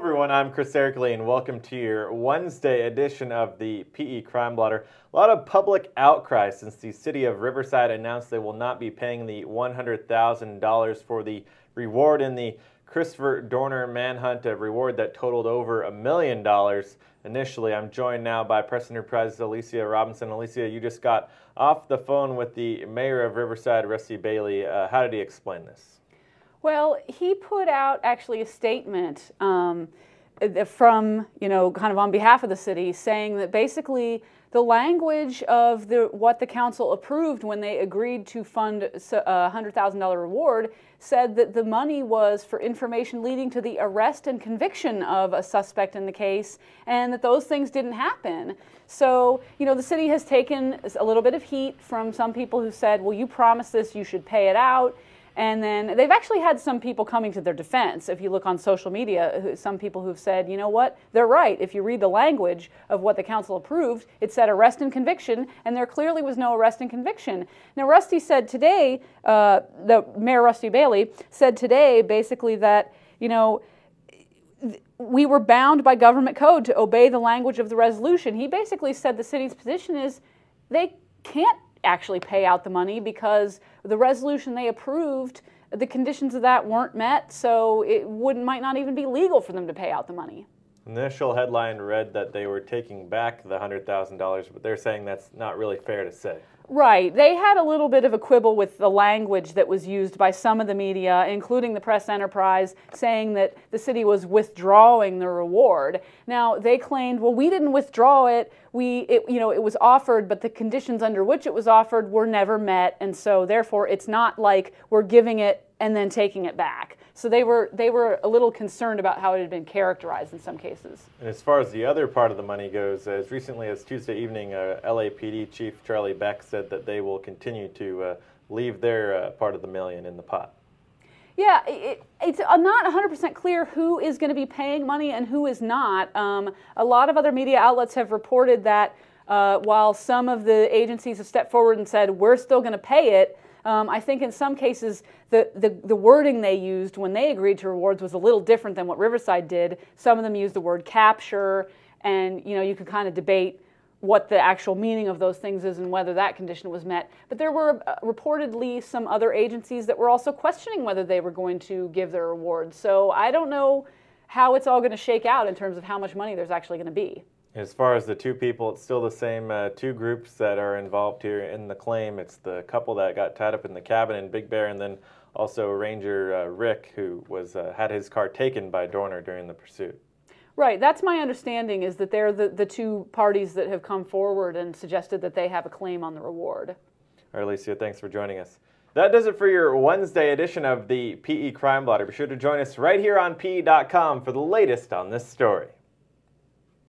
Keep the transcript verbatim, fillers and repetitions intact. everyone, I'm Chris Erickley, and welcome to your Wednesday edition of the P E. Crime Blotter. A lot of public outcry since the city of Riverside announced they will not be paying the one hundred thousand dollars for the reward in the Christopher Dorner manhunt, a reward that totaled over a million dollars initially. I'm joined now by Press Enterprise's Alicia Robinson. Alicia, you just got off the phone with the mayor of Riverside, Rusty Bailey. Uh, how did he explain this? Well, he put out actually a statement um, from, you know, kind of on behalf of the city, saying that basically the language of the, what the council approved when they agreed to fund a one hundred thousand dollar reward said that the money was for information leading to the arrest and conviction of a suspect in the case, and that those things didn't happen. So, you know, the city has taken a little bit of heat from some people who said, well, you promised this, you should pay it out. And then they've actually had some people coming to their defense. If you look on social media, some people who've said, you know what, they're right. If you read the language of what the council approved, it said arrest and conviction, and there clearly was no arrest and conviction. Now, Rusty said today, uh, the Mayor Rusty Bailey said today basically that, you know, we were bound by government code to obey the language of the resolution. He basically said the city's position is they can't actually pay out the money because the resolution they approved, the conditions of that weren't met, so it wouldn't might not even be legal for them to pay out the money. Initial headline read that they were taking back the one hundred thousand dollars, but they're saying that's not really fair to say. Right. They had a little bit of a quibble with the language that was used by some of the media, including the Press Enterprise, saying that the city was withdrawing the reward. Now, they claimed, well, we didn't withdraw it. We, it, you know, it was offered, but the conditions under which it was offered were never met, and so, therefore, it's not like we're giving it and then taking it back. So they were they were a little concerned about how it had been characterized in some cases. And as far as the other part of the money goes, as recently as Tuesday evening, uh, L A P D Chief Charlie Beck said that they will continue to uh, leave their uh, part of the million in the pot. Yeah, it, it's not one hundred percent clear who is going to be paying money and who is not. Um, a lot of other media outlets have reported that uh, while some of the agencies have stepped forward and said, we're still going to pay it, Um, I think in some cases the, the, the wording they used when they agreed to rewards was a little different than what Riverside did. Some of them used the word capture, and you know, you could kind of debate what the actual meaning of those things is and whether that condition was met. But there were uh, reportedly some other agencies that were also questioning whether they were going to give their rewards. So I don't know how it's all going to shake out in terms of how much money there's actually going to be. As far as the two people, it's still the same uh, two groups that are involved here in the claim. It's the couple that got tied up in the cabin in Big Bear, and then also Ranger uh, Rick, who was uh, had his car taken by Dorner during the pursuit. Right. That's my understanding, is that they're the, the two parties that have come forward and suggested that they have a claim on the reward. All right, Alicia, thanks for joining us. That does it for your Wednesday edition of the P E. Crime Blotter. Be sure to join us right here on P E dot com for the latest on this story.